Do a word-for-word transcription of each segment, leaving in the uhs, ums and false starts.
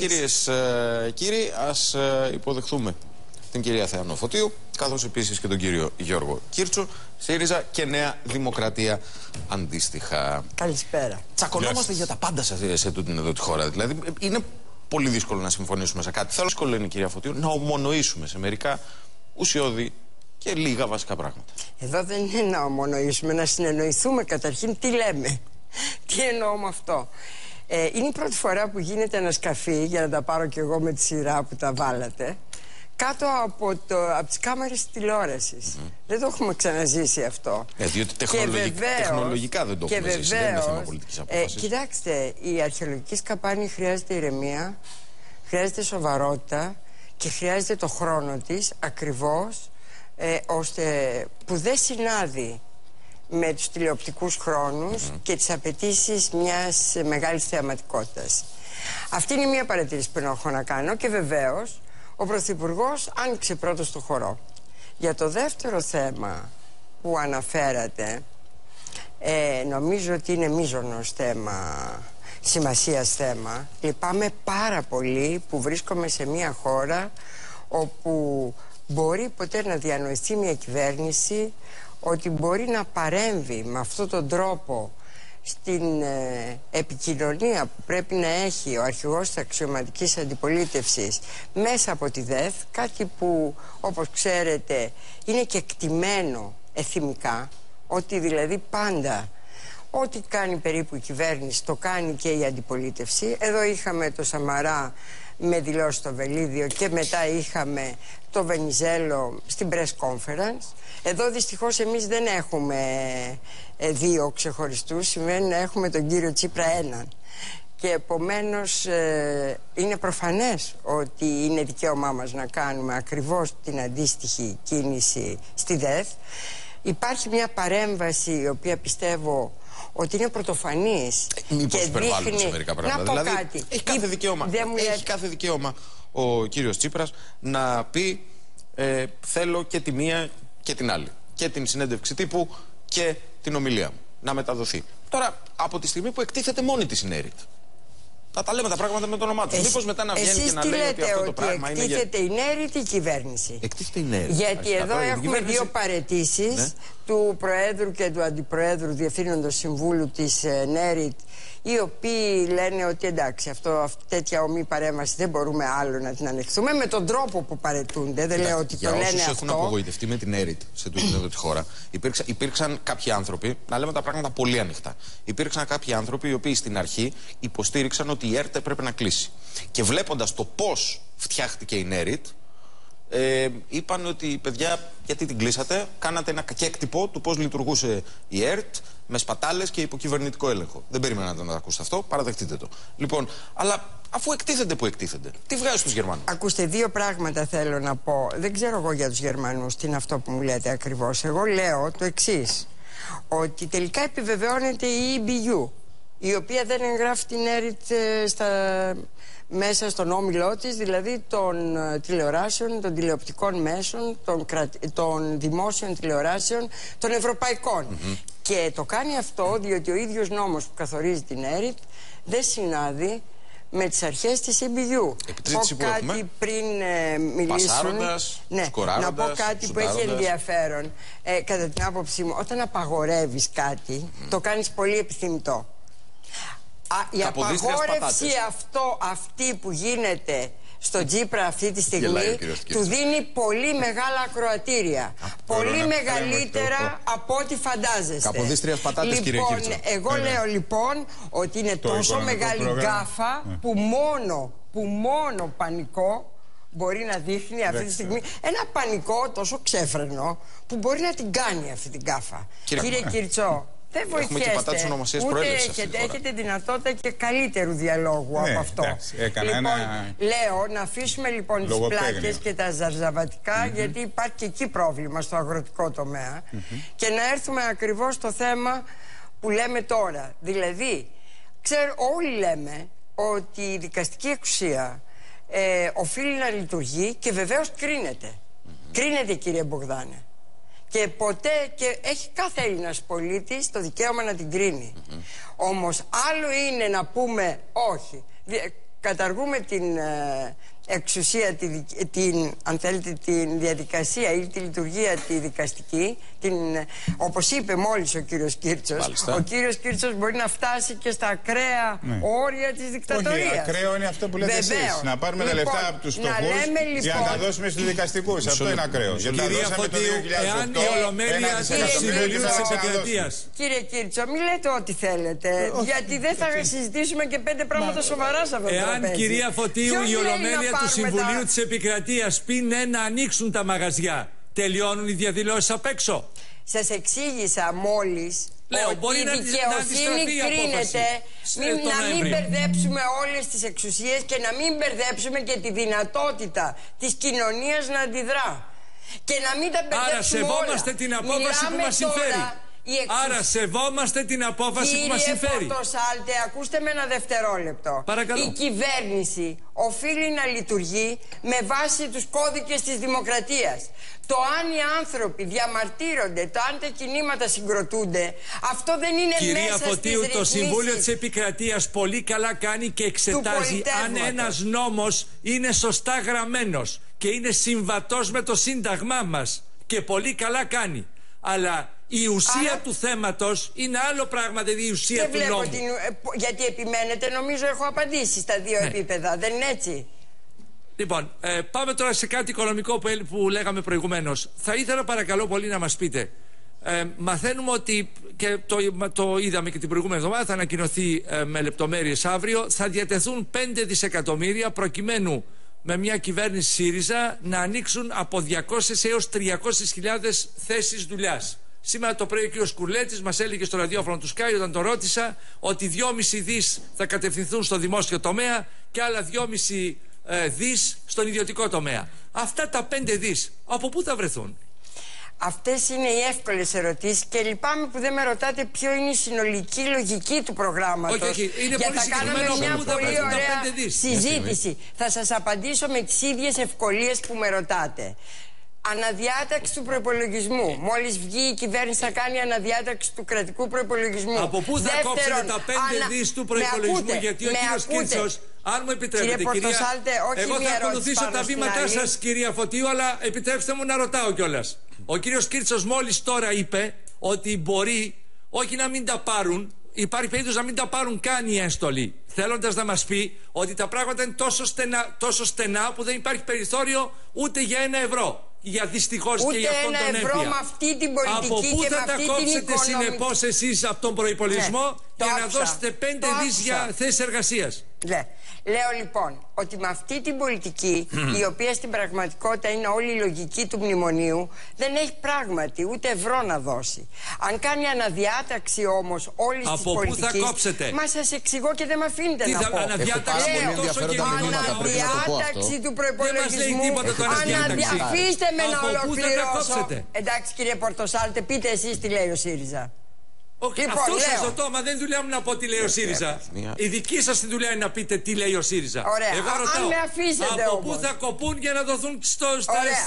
Κυρίες και κύριοι, ας υποδεχθούμε την κυρία Θεανώ Φωτίου, καθώς επίσης και τον κύριο Γιώργο Κύρτσο, ΣΥΡΙΖΑ και Νέα Δημοκρατία αντίστοιχα. Καλησπέρα. Τσακωνόμαστε για τα πάντα σε, σε τούτην εδώ τη χώρα. Δηλαδή, είναι πολύ δύσκολο να συμφωνήσουμε σε κάτι. Θέλω δύσκολο είναι, κυρία Φωτίου, να ομονοήσουμε σε μερικά ουσιώδη και λίγα βασικά πράγματα. Εδώ δεν είναι να ομονοήσουμε, να συνεννοηθούμε καταρχήν τι λέμε. Τι εννοώ με αυτό. Ε, είναι η πρώτη φορά που γίνεται ένα σκαφί, για να τα πάρω κι εγώ με τη σειρά που τα βάλατε, κάτω από, από τις κάμερες τηλεόρασης. Mm. Δεν το έχουμε ξαναζήσει αυτό. Ε, διότι τεχνολογικ, και βεβαίως, τεχνολογικά δεν το έχουμε και βεβαίως, ζήσει, δεν είναι θέμα πολιτικής απόφασης. Ε, κοιτάξτε, η αρχαιολογική σκαπάνη χρειάζεται ηρεμία, χρειάζεται σοβαρότητα και χρειάζεται το χρόνο της ακριβώς, ε, ώστε, που δεν συνάδει με τους τηλεοπτικούς χρόνους mm-hmm. και τις απαιτήσεις μιας μεγάλης θεαματικότητας. Αυτή είναι μία παρατήρηση που έχω να κάνω και βεβαίως ο Πρωθυπουργός άνοιξε πρώτος το χορό. Για το δεύτερο θέμα που αναφέρατε, ε, νομίζω ότι είναι μείζονος θέμα, σημασίας θέμα. Λυπάμαι πάρα πολύ που βρίσκομαι σε μία χώρα όπου μπορεί ποτέ να διανοηθεί μια κυβέρνηση ότι μπορεί να παρέμβει με αυτόν τον τρόπο στην ε, επικοινωνία που πρέπει να έχει ο αρχηγός της αξιωματικής αντιπολίτευσης μέσα από τη ΔΕΘ, κάτι που όπως ξέρετε είναι και κεκτημένο εθιμικά, ότι δηλαδή πάντα ό,τι κάνει περίπου η κυβέρνηση το κάνει και η αντιπολίτευση. Εδώ είχαμε το Σαμαρά με δηλώσεις στο Βελίδιο και μετά είχαμε το Βενιζέλο στην press conference. Εδώ δυστυχώς εμείς δεν έχουμε δύο ξεχωριστούς, σημαίνει να έχουμε τον κύριο Τσίπρα έναν. Και επομένως ε, είναι προφανές ότι είναι δικαίωμά μας να κάνουμε ακριβώς την αντίστοιχη κίνηση στη ΔΕΘ. Υπάρχει μια παρέμβαση η οποία πιστεύω ότι είναι πρωτοφανής. Μήπως υπερβάλλουμε σε μερικά πράγματα. Δηλαδή, κάτι. Έχει κάθε δικαίωμα. Μου... Έχει κάθε δικαίωμα ο κύριος Τσίπρας να πει ε, θέλω και τη μία και την άλλη. Και την συνέντευξη τύπου και την ομιλία μου. Να μεταδοθεί. Τώρα, από τη στιγμή που εκτίθεται μόνη της η ΕΡΙΤ. Να τα λέμε τα πράγματα με το όνομά του. Μήπως μετά να βγαίνει και να λέει ότι αυτό ότι το πράγμα είναι. Εκτίθεται η ΕΡΙΤ η κυβέρνηση. Εκτίθεται η ΕΡΙΤ. Γιατί εδώ τώρα, έχουμε κυβέρνηση... δύο παραιτήσεις ναι. του Προέδρου και του Αντιπροέδρου Διευθύνοντος Συμβούλου της ΕΡΙΤ, οι οποίοι λένε ότι εντάξει, αυτό, αυτή, τέτοια ομή παρέμβαση δεν μπορούμε άλλο να την ανεχθούμε με τον τρόπο που παρετούνται. Δεν λέω ότι για το λένε αυτό. Για όσους έχουν απογοητευτεί με την ΕΡΙΤ σε τούτη εδώ τη χώρα, υπήρξαν, υπήρξαν κάποιοι άνθρωποι, να λέμε τα πράγματα πολύ ανοιχτά. Υπήρξαν κάποιοι άνθρωποι οι οποίοι στην αρχή υποστήριξαν ότι η ΕΡΤ πρέπει να κλείσει. Και βλέποντας το πώς φτιάχτηκε η ΕΡΙΤ, ε, είπαν ότι παιδιά, γιατί την κλείσατε, κάνατε ένα κακέκτυπο του πώς λειτουργούσε η ΕΡΤ. Με σπατάλες και υποκυβερνητικό έλεγχο. Δεν περιμένατε να το ακούσετε αυτό, παραδεχτείτε το. Λοιπόν, αλλά αφού εκτίθενται που εκτίθενται, τι βγάζει στους Γερμανούς. Ακούστε, δύο πράγματα θέλω να πω. Δεν ξέρω εγώ για τους Γερμανούς τι είναι αυτό που μου λέτε ακριβώς. Εγώ λέω το εξής, ότι τελικά επιβεβαιώνεται η ι μπι γιου, η οποία δεν εγγράφει την ΕΡΙΤ στα... μέσα στον όμιλό της, δηλαδή των τηλεοράσεων, των τηλεοπτικών μέσων, των, κρα... των δημόσιων τηλεοράσεων, των ευρωπαϊκών. Mm-hmm. Και το κάνει αυτό διότι ο ίδιος νόμος που καθορίζει την ΕΡΙΤ δεν συνάδει με τις αρχές της ι μπι γιου. Επιτρίτηση που έχουμε. Κάτι πριν ε, μιλήσουν, ναι, να πω κάτι που έχει ενδιαφέρον. Ε, κατά την άποψή μου, όταν απαγορεύεις κάτι, mm. το κάνεις πολύ επιθυμητό. Α, η απαγόρευση αυτό, αυτή που γίνεται στον Τσίπρα αυτή τη στιγμή Γελάει, του δίνει πολύ μεγάλα ακροατήρια. Πολύ μεγαλύτερα από ό,τι φαντάζεστε. Καποδίστριας πατάτες, λοιπόν, κύριε Κύρτσο. Εγώ Έλε. λέω λοιπόν ότι είναι το τόσο μεγάλη πρόγραμμα. γκάφα ε. που, μόνο, που μόνο πανικό μπορεί να δείχνει αυτή τη στιγμή. Ένα πανικό τόσο ξέφρενο που μπορεί να την κάνει αυτή την γκάφα. Κύριε, κύριε Κύρτσο. Δεν βοηθιέστε, ούτε έχετε, έχετε δυνατότητα και καλύτερου διαλόγου ναι, από αυτό. Εντάξει, λοιπόν, ένα... λέω να αφήσουμε λοιπόν τις πλάκες και τα ζαρζαβατικά, mm-hmm. γιατί υπάρχει και εκεί πρόβλημα στο αγροτικό τομέα, mm-hmm. και να έρθουμε ακριβώς στο θέμα που λέμε τώρα. Δηλαδή, ξέρω, όλοι λέμε ότι η δικαστική εξουσία ε, οφείλει να λειτουργεί και βεβαίως κρίνεται. Mm-hmm. Κρίνεται, κύριε Μπογδάνε. Και ποτέ, και έχει κάθε Έλληνας πολίτης το δικαίωμα να την κρίνει. Mm-hmm. Όμως άλλο είναι να πούμε όχι. καταργούμε την ε, εξουσία, την, την, αν θέλετε, την διαδικασία ή τη λειτουργία τη δικαστική, την, όπως είπε μόλις ο κύριος Κύρτσος. Μάλιστα. Ο κύριος Κύρτσος μπορεί να φτάσει και στα ακραία ναι. όρια της δικτατορίας. Όχι, ακραίο είναι αυτό που λέτε εσείς. Να πάρουμε λοιπόν, τα λεφτά από τους φτωχούς λοιπόν, για να τα δώσουμε στους δικαστικούς. Αυτό είναι ακραίο. Κυρία Φωτίου, εάν η ολομέλεια της συμβουλίου της επικρατείας. Κύριε Κύρτσο, μην λέτε ό,τι θέλετε, γιατί δεν θα συζητήσουμε και πέντε πράγματα σοβαρά σε αυτό το τραπέζι. Εάν, κυρία Φωτίου, η ολομέλεια του Συμβουλίου της Επικρατείας πει ναι να ανοίξουν τα μαγαζιά, τελειώνουν οι διαδηλώσεις απ' έξω. Σας εξήγησα μόλις. Λέω, ότι η δικαιοσύνη κρίνεται, μην, να μην μπερδέψουμε όλες τις εξουσίες και να μην μπερδέψουμε και τη δυνατότητα της κοινωνίας να αντιδρά. Και να μην τα μπερδέψουμε. Άρα σεβόμαστε όλα. την απόφαση Μιλάμε που μας συμφέρει. Εξουσ... Άρα σεβόμαστε την απόφαση Κύριε που μας συμφέρει. Κύριε Πορτοσάλτε, ακούστε με ένα δευτερόλεπτο. Παρακαλώ. Η κυβέρνηση οφείλει να λειτουργεί με βάση τους κώδικες της δημοκρατίας. Το αν οι άνθρωποι διαμαρτύρονται, το αν τα κινήματα συγκροτούνται, αυτό δεν είναι Κυρία μέσα Φωτίου, στις ρυθμίσεις. Το Συμβούλιο της Επικρατείας πολύ καλά κάνει και εξετάζει αν ένας νόμος είναι σωστά γραμμένος και είναι συμβατός με το Σύνταγμά μας. Και πολύ καλά κάνει. Αλλά η ουσία Άρα... του θέματος είναι άλλο πράγμα, δηλαδή η ουσία δεν του νόμου. Την... Γιατί επιμένετε, νομίζω έχω απαντήσει στα δύο ναι. επίπεδα, δεν είναι έτσι. Λοιπόν, ε, πάμε τώρα σε κάτι οικονομικό που, που λέγαμε προηγουμένως. Θα ήθελα παρακαλώ πολύ να μας πείτε. Ε, μαθαίνουμε ότι, και το, το είδαμε και την προηγούμενη εβδομάδα, θα ανακοινωθεί ε, με λεπτομέρειες αύριο, θα διατεθούν πέντε δισεκατομμύρια προκειμένου με μια κυβέρνηση ΣΥΡΙΖΑ να ανοίξουν από διακόσιες έως τριακόσιες χιλιάδες θέσεις δουλειάς. Σήμερα το πρωί ο κ. Σκουρλέτης μας έλεγε στο ραδιόφωνο του ΣΚΑΙ, όταν το ρώτησα, ότι δυόμισι δισεκατομμύρια θα κατευθυνθούν στο δημόσιο τομέα και άλλα δυόμισι δισεκατομμύρια στον ιδιωτικό τομέα. Αυτά τα πέντε δισεκατομμύρια από πού θα βρεθούν? Αυτές είναι οι εύκολες ερωτήσεις και λυπάμαι που δεν με ρωτάτε ποιο είναι η συνολική λογική του προγράμματος. Okay, okay. Είναι για να κάνουμε μια πολύ ωραία συζήτηση. Θα σας απαντήσω με τις ίδιες ευκολίες που με ρωτάτε. Αναδιάταξη του προϋπολογισμού. Μόλις βγει η κυβέρνηση θα κάνει αναδιάταξη του κρατικού προϋπολογισμού. Από πού θα κόψετε τα πέντε δις του προϋπολογισμού? Γιατί ο κύριος Κύρτσος, αν μου επιτρέπετε, κυρία, εγώ θα ακολουθήσω τα βήματά σας, κυρία Φωτίου, αλλά επιτρέψτε μου να ρωτάω κιόλας. Ο κύριος Κύρτσος μόλις τώρα είπε ότι μπορεί όχι να μην τα πάρουν, υπάρχει περίπτωση να μην τα πάρουν καν οι ένστολοι, θέλοντας να μας πει ότι τα πράγματα είναι τόσο στενά, τόσο στενά που δεν υπάρχει περιθώριο ούτε για ένα ευρώ. Για δυστυχώς και για αυτόν τον ΕΝΦΙΑ. Από πού θα τα κόψετε συνεπώς εσείς από τον προϋπολογισμό ναι, για να άψα, δώσετε πέντε δις για θέσεις εργασίας? Ναι. Λέω λοιπόν ότι με αυτή την πολιτική, η οποία στην πραγματικότητα είναι όλη η λογική του μνημονίου, δεν έχει πράγματι ούτε ευρώ να δώσει. Αν κάνει αναδιάταξη όμως όλη τη πολιτική. Από πού θα κόψετε? Μα σας εξηγώ και δεν με αφήνετε να πω. Αναδιάταξη, Λέω, αναδιάταξη του προϋπολογισμού. Αφήστε με να ολοκληρώσω. Εντάξει, κύριε Πορτοσάλτε, πείτε εσείς τι λέει ο ΣΥΡΙΖΑ. Okay, λοιπόν, αυτό λέω. Σας ρωτώ, μα δεν δουλειά μου να πω τι λέει ο ΣΥΡΙΖΑ. Η δική σας τη δουλειά είναι να πείτε τι λέει ο ΣΥΡΙΖΑ. Ωραία. Εγώ ρωτάω, αν με αφήσετε από πού θα κοπούν για να δοθούν στις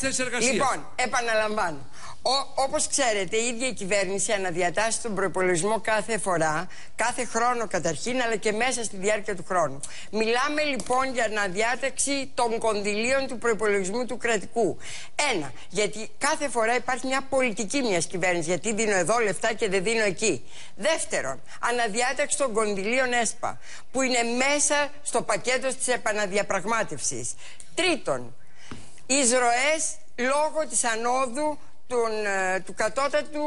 θέσεις εργασίας? Λοιπόν, επαναλαμβάνω. Ο, όπως ξέρετε, η ίδια η κυβέρνηση αναδιατάσσει τον προϋπολογισμό κάθε φορά, κάθε χρόνο καταρχήν, αλλά και μέσα στη διάρκεια του χρόνου. Μιλάμε λοιπόν για αναδιάταξη των κονδυλίων του προϋπολογισμού του κρατικού. Ένα, γιατί κάθε φορά υπάρχει μια πολιτική μιας κυβέρνησης, γιατί δίνω εδώ λεφτά και δεν δίνω εκεί. Δεύτερον, αναδιάταξη των κονδυλίων ΕΣΠΑ, που είναι μέσα στο πακέτο της επαναδιαπραγμάτευσης. Τρίτον, εισρωές λόγω της ανόδου Τον, του κατώτατου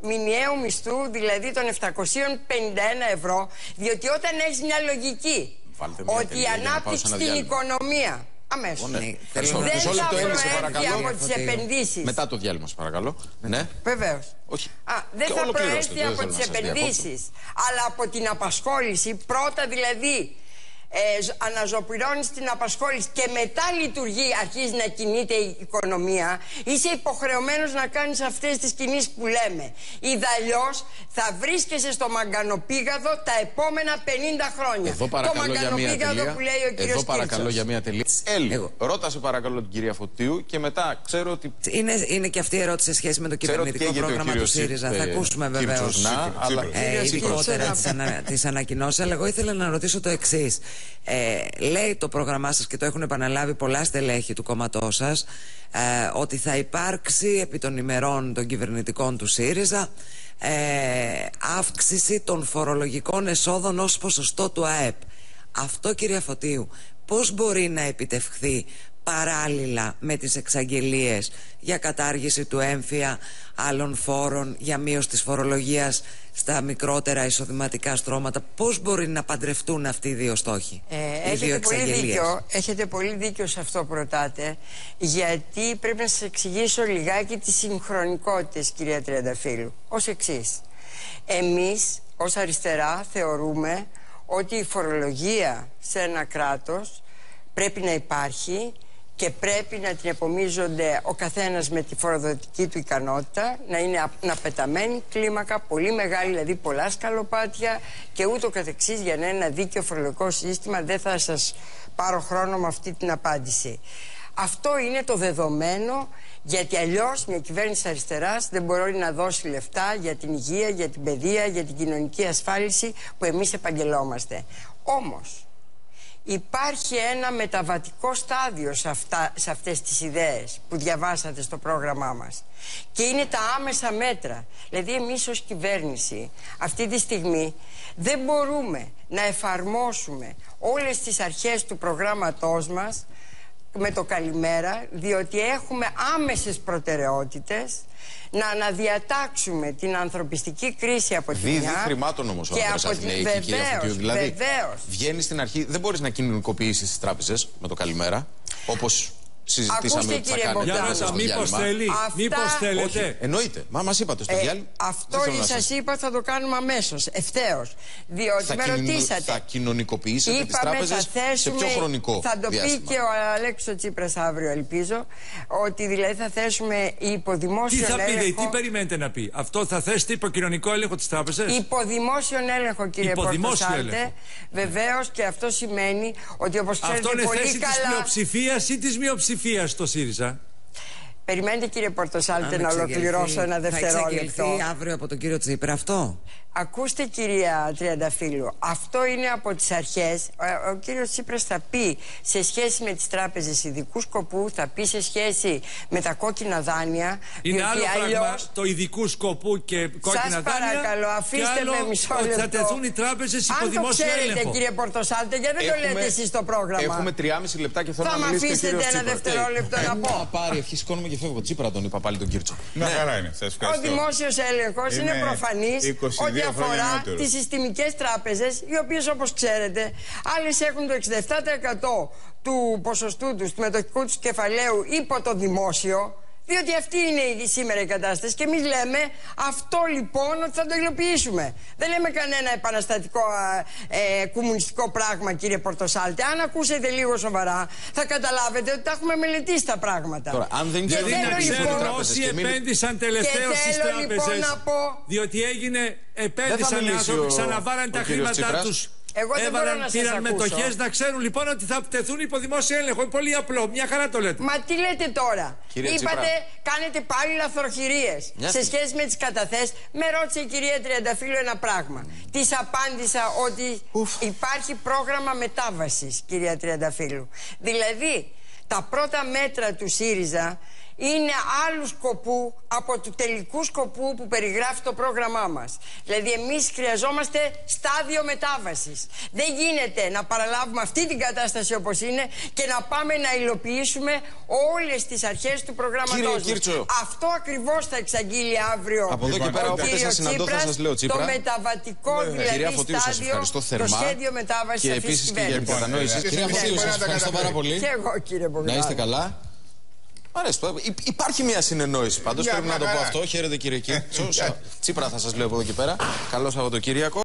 μηνιαίου μισθού, δηλαδή των επτακόσια πενήντα ένα ευρώ, διότι όταν έχεις μια λογική μια ότι η ανάπτυξη στην οικονομία αμέσως ναι. δεν θα προέρχεται από τις επενδύσεις. Μετά το διάλειμμα, παρακαλώ. Ναι. Βεβαίως. Όχι. Α, δεν θα προέρχεται από τις επενδύσεις, αλλά από την απασχόληση. Πρώτα δηλαδή Ε, αναζωπηρώνεις την απασχόληση και μετά λειτουργεί, αρχίζει να κινείται η οικονομία, είσαι υποχρεωμένος να κάνεις αυτές τις κινήσεις που λέμε. Ιδαλλιώς θα βρίσκεσαι στο μαγκανοπήγαδο τα επόμενα πενήντα χρόνια. Εδώ παρακαλώ, το μαγκανοπήγαδο που λέει ο κύριος Κύρτσος. Εδώ παρακαλώ για μία τελεία. Έλλη, ρώτασε παρακαλώ την κυρία Φωτίου και μετά ξέρω ότι... Είναι, είναι και αυτή η ερώτηση σε σχέση με το κυβερνητικό πρόγραμμα του ΣΥΡΙΖΑ. Θα ακούσουμε βεβαίως ειδικότερα τις ανακοινώσεις, αλλά εγώ ήθελα να ρωτήσω το εξής. Ε, λέει το πρόγραμμά σας, και το έχουν επαναλάβει πολλά στελέχη του κόμματός σας, ε, ότι θα υπάρξει επί των ημερών των κυβερνητικών του ΣΥΡΙΖΑ ε, αύξηση των φορολογικών εσόδων ως ποσοστό του ΑΕΠ. Αυτό, κύριε Φωτίου, πώς μπορεί να επιτευχθεί παράλληλα με τις εξαγγελίες για κατάργηση του ΕΝΦΙΑ, άλλων φόρων, για μείωση της φορολογίας στα μικρότερα εισοδηματικά στρώματα? Πώς μπορεί να παντρευτούν αυτοί οι δύο στόχοι, ε, οι έχετε δύο εξαγγελίες? Πολύ δίκιο, έχετε πολύ δίκιο σε αυτό προτάτε, γιατί πρέπει να σας εξηγήσω λιγάκι τις συγχρονικότητες, κυρία Τριανταφύλλου, ως εξής. Εμείς ως αριστερά θεωρούμε ότι η φορολογία σε ένα κράτος πρέπει να υπάρχει και πρέπει να την επομίζονται ο καθένας με τη φοροδοτική του ικανότητα, να είναι αναπεταμένη κλίμακα, πολύ μεγάλη, δηλαδή πολλά σκαλοπάτια και ούτω καθεξής, για να είναι ένα δίκαιο φορολογικό σύστημα. Δεν θα σας πάρω χρόνο με αυτή την απάντηση. Αυτό είναι το δεδομένο, γιατί αλλιώς μια κυβέρνηση αριστεράς δεν μπορεί να δώσει λεφτά για την υγεία, για την παιδεία, για την κοινωνική ασφάλιση που εμείς επαγγελόμαστε. Όμως υπάρχει ένα μεταβατικό στάδιο σε, αυτά, σε αυτές τις ιδέες που διαβάσατε στο πρόγραμμά μας, και είναι τα άμεσα μέτρα. Δηλαδή εμείς ως κυβέρνηση αυτή τη στιγμή δεν μπορούμε να εφαρμόσουμε όλες τις αρχές του προγράμματός μας με το καλημέρα, διότι έχουμε άμεσες προτεραιότητες να αναδιατάξουμε την ανθρωπιστική κρίση από τη μια. Δίδει χρημάτων όμως ο άνθρωπος, Αθηναίκη, κυρία Φωτίου. Δηλαδή, βγαίνει στην αρχή, δεν μπορείς να κοινωνικοποιήσεις τις τράπεζες με το καλημέρα, όπως συζητήσαμε. Ακούστε, ότι θα κάνετε. Ακούστε, κύριε Μπογδάνο, μήπως θέλετε. Εννοείται, μα μας είπατε στο διάλειμμα. Ε, αυτό σας είπα, θα το κάνουμε αμέσως, ευθέως. Διότι θα με ρωτήσατε. Θα κοινωνικοποιήσετε είπαμε, τις τράπεζες θέσουμε, σε πιο χρονικό διάστημα. Θα το διάστημα. πει και ο Αλέξης Τσίπρας αύριο, ελπίζω. Ότι δηλαδή θα θέσουμε υποδημόσιον έλεγχο. Τι θα έλεγχο, πει, τι περιμένετε να πει? Αυτό θα θέσετε υποκοινωνικό έλεγχο της τράπεζας? Υποδημόσιον έλεγχο, κύριε Πορτοσάλτε. Βεβαίως, και αυτό σημαίνει ότι, όπως ξέρετε πολύ καλά. Αυτό είναι θέση της πλειοψηφίας ή της μειοψηφίας στο ΣΥΡΙΖΑ? Περιμένετε, κύριε Πορτοσάλτε, να ολοκληρώσω ένα δευτερόλεπτο. Θα εξαγγελθεί αύριο από τον κύριο Τσίπρα αυτό? Ακούστε, κυρία Τριανταφύλλου, αυτό είναι από τις αρχές. Ο, ο κύριος Τσίπρας θα πει σε σχέση με τις τράπεζες ειδικού σκοπού, θα πει σε σχέση με τα κόκκινα δάνεια. Είναι άλλο αλλιώς... πράγμα το ειδικού σκοπού και κόκκινα σας δάνεια. Σας παρακαλώ, αφήστε άλλο, με μισό λεπτό. Θα τεθούν οι τράπεζες υπό δημόσιο έλεγχο. Αν το ξέρετε, κύριε Πορτοσάλτε, γιατί δεν το λέτε εσείς το πρόγραμμα? Έχουμε τριάμιση λεπτά και θέλω θα να μιλήσω. Θα μου αφήσετε ένα δευτερόλεπτο να πω. Να πάρει, ευχησκώνουμε και φεύγω. Τσίπρα τον είπα πάλι τον Κύρτσο. Να χαρά είναι. Ο δημόσιος έλεγχος είναι προφανής ότι αφορά τις συστημικές τράπεζες, οι οποίες, όπως ξέρετε, άλλες έχουν το εξήντα επτά τοις εκατό του ποσοστού τους, του μετοχικού τους κεφαλαίου υπό το δημόσιο, διότι αυτή είναι η σήμερα η κατάσταση. Και εμείς λέμε αυτό λοιπόν ότι θα το υλοποιήσουμε. Δεν λέμε κανένα επαναστατικό ε, κομμουνιστικό πράγμα, κύριε Πορτοσάλτε. Αν ακούσετε λίγο σοβαρά, θα καταλάβετε ότι τα έχουμε μελετήσει τα πράγματα. Τώρα, αν δεν και δηλαδή να ξέρετε λοιπόν, όσοι επένδυσαν τελευταίως στις τράπεζες, λοιπόν, να πω, διότι έγινε, επένδυσαν οι άνθρωποι, ξαναβάραν τα χρήματά τους. Εγώ δεν Έβαλαν, μπορώ να σας ακούσω. Μετοχές, να ξέρουν λοιπόν ότι θα τεθούν υπό δημόσιο έλεγχο. Είναι πολύ απλό, μια χαρά το λέτε. Μα τι λέτε τώρα? Κύριε Είπατε, Τσίπρα. Κάνετε πάλι λαθροχειρίες σε σχέση με τις καταθέσεις. Με ρώτησε η κυρία Τριανταφύλλου ένα πράγμα. Της απάντησα ότι Ουφ. υπάρχει πρόγραμμα μετάβασης, κυρία Τριανταφύλλου. Δηλαδή, τα πρώτα μέτρα του ΣΥΡΙΖΑ είναι άλλου σκοπού από του τελικού σκοπού που περιγράφει το πρόγραμμά μας. Δηλαδή εμείς χρειαζόμαστε στάδιο μετάβασης. Δεν γίνεται να παραλάβουμε αυτή την κατάσταση όπως είναι και να πάμε να υλοποιήσουμε όλες τις αρχές του προγράμματός μας. Αυτό ακριβώς θα εξαγγείλει αύριο από εδώ και πέρα, ο κύριος Τσίπρας, το μεταβατικό δηλαδή στάδιο, το σχέδιο μετάβασης αυτής της κυβέρνησης. Κυρία Φωτίου, σας ευχαριστώ πάρα πολύ. Και εγώ, κύριε Μπογδάνο. Να είστε καλά. Αρέστο, υπάρχει μια συνεννόηση πάντως, yeah, πρέπει yeah, να το πω yeah. αυτό. Χαίρετε, κύριε Κύρτσο. Τσίπρα θα σας λέω από εδώ και πέρα. Καλό Σαββατοκύριακο.